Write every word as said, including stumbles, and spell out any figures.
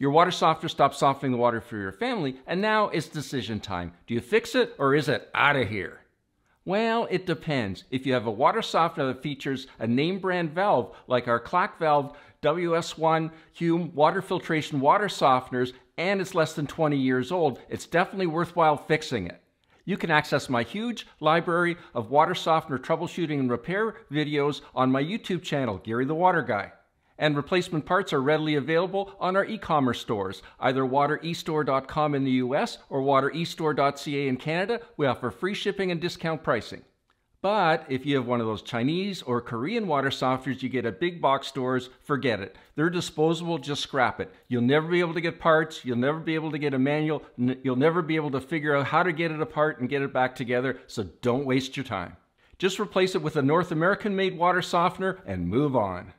Your water softener stopped softening the water for your family, and now it's decision time. Do you fix it, or is it out of here? Well, it depends. If you have a water softener that features a name brand valve, like our Clack Valve W S one Hume Water Filtration water softeners, and it's less than twenty years old, it's definitely worthwhile fixing it. You can access my huge library of water softener troubleshooting and repair videos on my YouTube channel, Gary the Water Guy. And replacement parts are readily available on our e-commerce stores, either water e store dot com in the U S or water e store dot c a in Canada. We offer free shipping and discount pricing. But if you have one of those Chinese or Korean water softeners you get at big box stores, forget it. They're disposable, just scrap it. You'll never be able to get parts, you'll never be able to get a manual, you'll never be able to figure out how to get it apart and get it back together, so don't waste your time. Just replace it with a North American made water softener and move on.